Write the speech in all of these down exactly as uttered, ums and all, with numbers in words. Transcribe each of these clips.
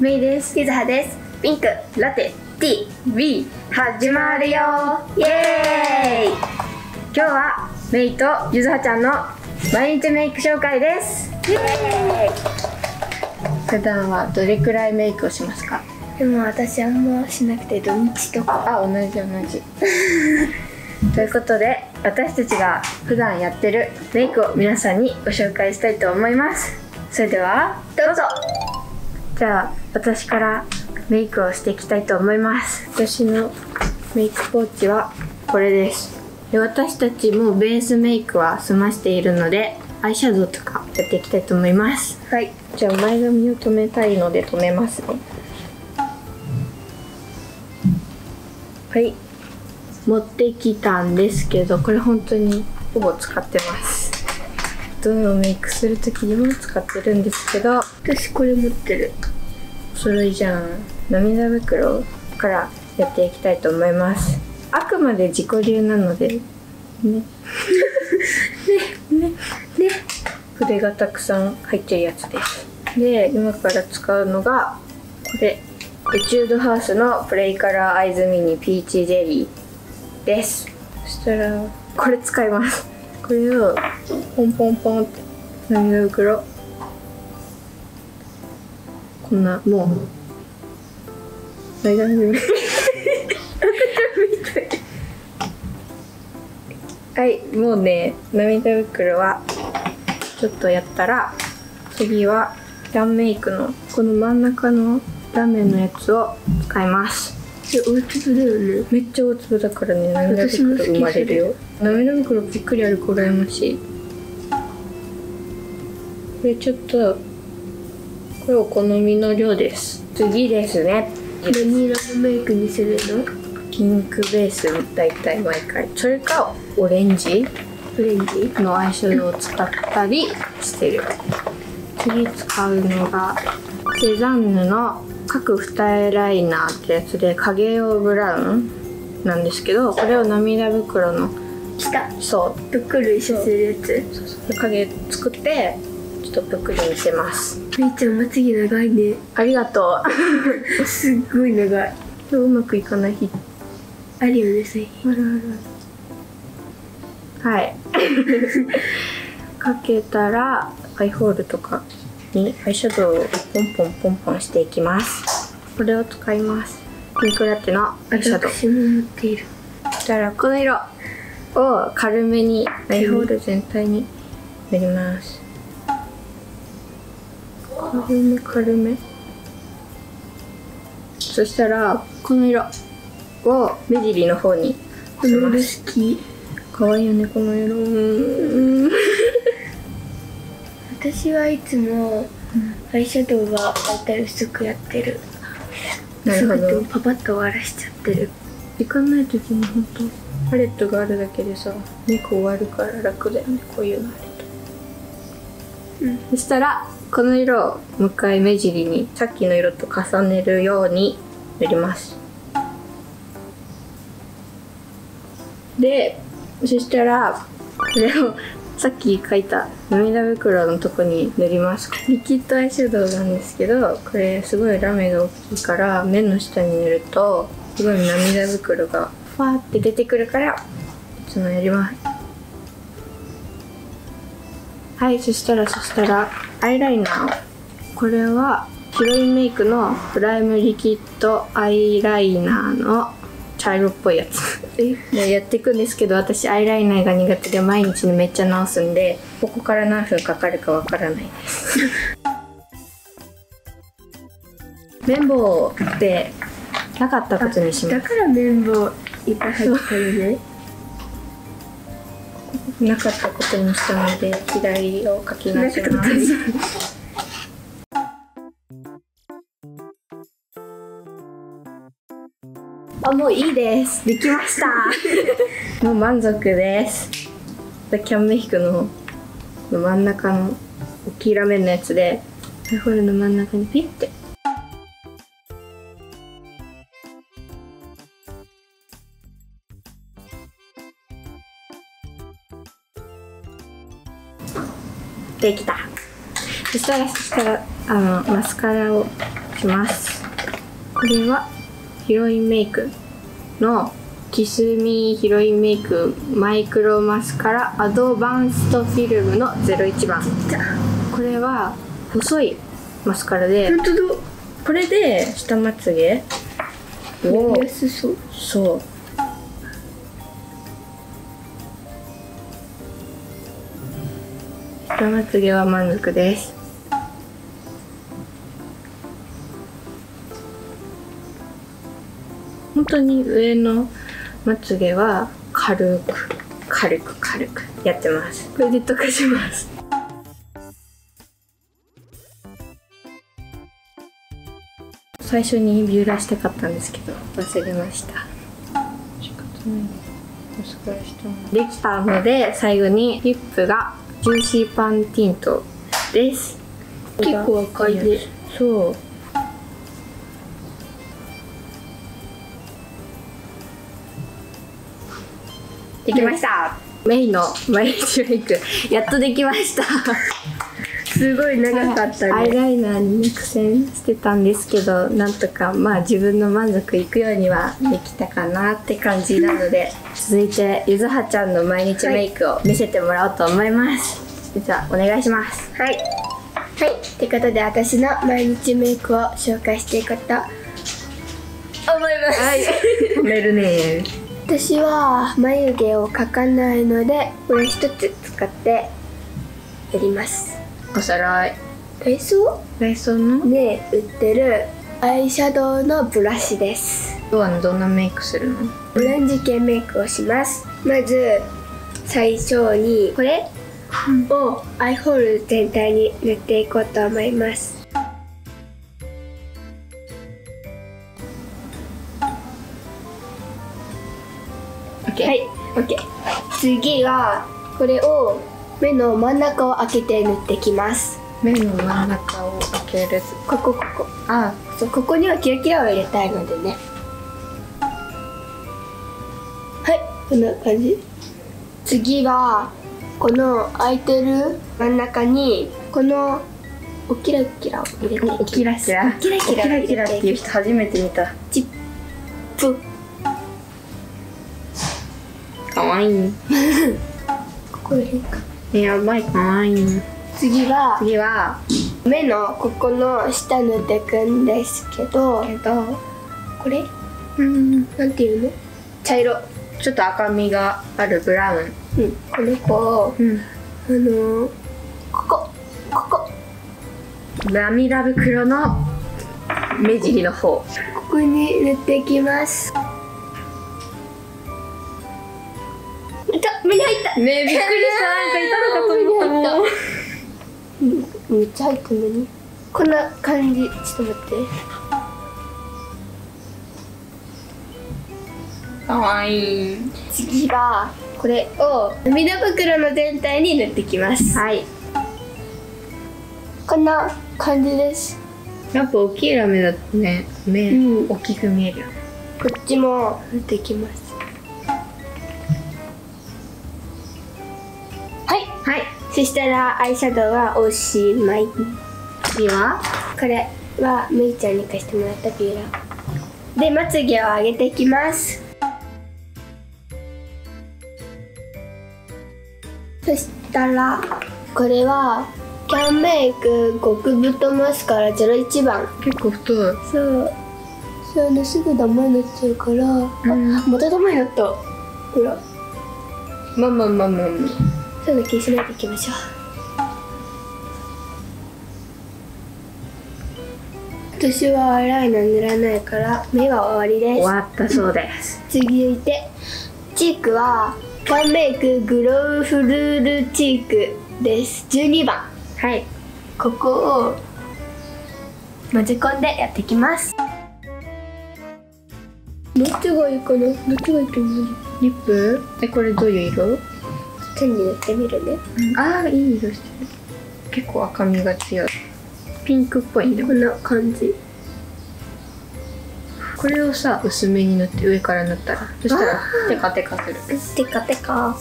メイです。ゆずはです。ピンクラテ ティーブイ 始まるよ。イエーイ。今日はメイとゆずはちゃんの毎日メイク紹介です。イエーイ。普段はどれくらいメイクをしますか？でも私あんましなくて、土日とか。あ、同じ同じ。ということで、私たちが普段やってるメイクを皆さんにご紹介したいと思います。それではどうぞ。じゃあ私からメイクをしていきたいと思います。私のメイクポーチはこれです。で、私たちもベースメイクは済ましているので、アイシャドウとかやっていきたいと思います。はい。じゃあ前髪を留めたいので留めますね。はい。持ってきたんですけど、これ本当にほぼ使ってます。どれをメイクするときにも使ってるんですけど、私これ持ってる。お揃いじゃん。涙袋からやっていきたいと思います。あくまで自己流なので、ね。ね、ね、ね。筆がたくさん入ってるやつです。で、今から使うのが、これ。エチュードハウスのプレイカラーアイズミニピーチジェリーです。そしたら、これ使います。これをポンポンポンって涙袋、こんな、もう涙袋みたい。はい、もうね、涙袋はちょっとやったら、次はランメイクのこの真ん中のラメのやつを使います。大粒だよね。めっちゃ大粒だからね、涙袋生まれるよ。涙袋びっくりある、羨ましい。これちょっと、これお好みの量です。次ですね。何色のメイクにするの？ピンクベース、だいたい毎回。それかオレンジ、オレンジのアイシャドウを使ったりしてる。次使うのがセザンヌの各二重ライナーってやつで、影用ブラウンなんですけど、これを涙袋の下、そう、ぷっくりにするやつ、そうそう、影作ってちょっとぷっくりにしてます。みーちゃん、まつげ長いね。ありがとう。すっごい長い。今日うまくいかない日あるよね、最近。あるある。はい。かけたらアイホールとかにアイシャドウをポンポンポンポンしていきます。これを使います。ピンクラテのアイシャドウ、私も持っている。そしたらこの色を軽めにアイホール全体に塗ります。軽め軽め。そしたらこの色を目尻の方にのせます。好き、かわいいよね、この色。うん私はいつもアイシャドウは大体薄くやってる。なるほど。薄くてもパパッと終わらしちゃってる。時間ない時も本当パレットがあるだけでさ、メイク終わるから楽だよね、こういうのあると。うん。そしたらこの色をもう一回目尻にさっきの色と重ねるように塗ります。で、そしたらこれをさっき描いた涙袋のとこに塗ります。リキッドアイシャドウなんですけど、これすごいラメが大きいから目の下に塗るとすごい涙袋がファーって出てくるからいつもやります。はい、そしたらそしたらアイライナー。これはヒロインメイクのプライムリキッドアイライナーの茶色っぽいやつでやっていくんですけど、私アイライナーが苦手で毎日にめっちゃ直すんで、ここから何分かかるかわからないです綿棒ってなかったことにします。だから綿棒いっぱい入ってるねなかったことにしたので、左をかきなじます。あ、もういいです。できました。もう満足です。キャンメヒクの真ん中の大きいラメのやつで、アイホールの真ん中にピッて。できた。そしたらそしたらあのマスカラをします。これはヒロインメイクのキスミーヒロインメイクマイクロマスカラアドバンストフィルムのゼロいちばん。これは細いマスカラで、これで下まつげをそう下まつげは満足です。本当に上のまつげは軽く軽く軽くやってます。これで溶かします。最初にビューラーしたかったんですけど忘れました。仕方ないお疲れしたできたので、最後にリップがジューシーパンティントです。結構赤いです。そうできました。メインの毎日メイクやっとできました。すごい長かったね。アイライナーに苦戦してたんですけど、なんとかまあ自分の満足いくようにはできたかなって感じなので、続いてゆずはちゃんの毎日メイクを見せてもらおうと思います。はい、じゃあお願いします。はい。はい。ということで私の毎日メイクを紹介していこうと思います。はい。褒めるね。私は眉毛を描かないので、これ一つ使ってやります。おさらい。ダイソー？ダイソーのね売ってるアイシャドウのブラシです。今日はどんなメイクするの？オレンジ系メイクをします。まず最初にこれをアイホール全体に塗っていこうと思います。OK。はい。OK。次はこれを目の真ん中を開けて塗ってきます。目の真ん中を開ける。ここここ。あ、そうここにはキラキラを入れたいのでね。はい、こんな感じ。次はこの開いてる真ん中にこのおキラキラを入れていきます。おキラキラ。おキラキラ。おキラキラっていう人初めて見た。チップ。可愛い。ここ入れるか。やばい、かわいい。次は次は目のここの下塗っていくんですけど、えっと、これうんなんていうの、茶色ちょっと赤みがあるブラウン、うん、この子を、うん、あのここここ涙袋の目尻の方、ここに塗っていきます。目に入った。ねえびっくりした。なんか痛のかと思ったもん。めっちゃ入ったのにこんな感じ。ちょっと待って、かわいい。次はこれを涙袋の全体に塗ってきます。はい、こんな感じです。やっぱ大きいラメだとね、目、うん、大きく見えるよね。こっちも塗ってきます。そしたらアイシャドウはおしまい。次はこれはむいちゃんに貸してもらったビューラーでまつげを上げていきます。そしたらこれはキャンメイク極太マスカラゼロいちばん。結構太い。そうそうね、すぐダマになっちゃうから、うん、あまたダマになった。ほらまあまあまあまあまあそういうの気にしないでいきましょう。私はアイライナー塗らないから目は終わりです。終わったそうです。続いてチークはキャンメイクグロウフルールチークです。じゅうにばん。はい、ここを混ぜ込んでやっていきます。どっちがいいかな、どっちがいいと思う。リップえ、これどういう色に塗ってみるね、うん、ああいい色してる。結構赤みが強い、ピンクっぽいね。こんな感じ。これをさ薄めに塗って上から塗ったら、そしたらテカテカする。テカテカ。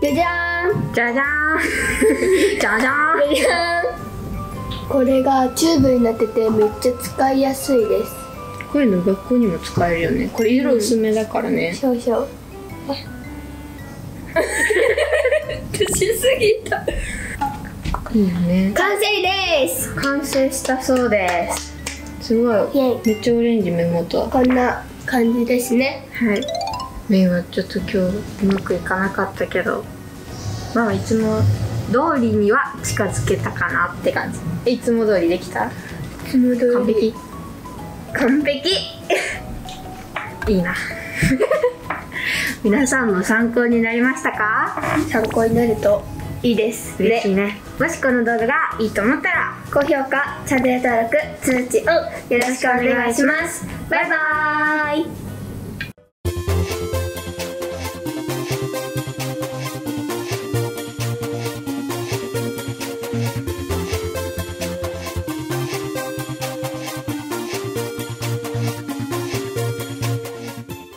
じゃじゃーん。じゃじゃーんじゃじゃーんじゃじゃーん。これがチューブになっててめっちゃ使いやすいです。こういうの学校にも使えるよね。これ色薄めだからね、うん、そうそう。年すぎた。いいよね。完成です。完成したそうです。すごい、めっちゃオレンジ。目元こんな感じですね。はい、目はちょっと今日うまくいかなかったけど、まあいつも通りには近づけたかなって感じ。え、いつも通りできた？いつも通り。完璧。完璧。いいな。皆さんも参考になりましたか？参考になるといいです。嬉しいね。もしこの動画がいいと思ったら高評価、チャンネル登録、通知をよろしくお願いします。バイバーイ。